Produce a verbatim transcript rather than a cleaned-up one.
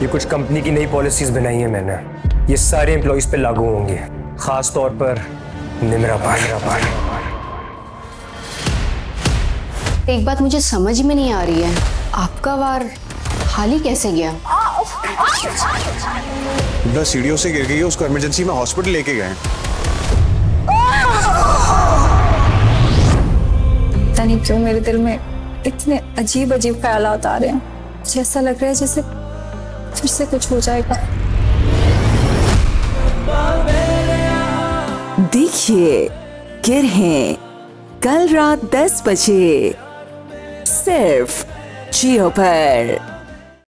ये कुछ कंपनी की नई पॉलिसीज बनाई है मैंने, ये सारे एम्प्लॉइज पे लागू होंगे, खास तौर पर निमरा पर। एक बात मुझे समझ में नहीं आ रही है, आपका वार खाली कैसे गया? बड़ा सीढ़ियों से गिर गई है, उसको इमरजेंसी में हॉस्पिटल लेके गए। पता नहीं क्यों मेरे दिल में इतने अजीब अजीब ख्याल आ रहे हैं, जैसा लग रहा है जैसे फिर से कुछ हो जाएगा। देखिए गिरहें कल रात दस बजे सिर्फ जियो पर।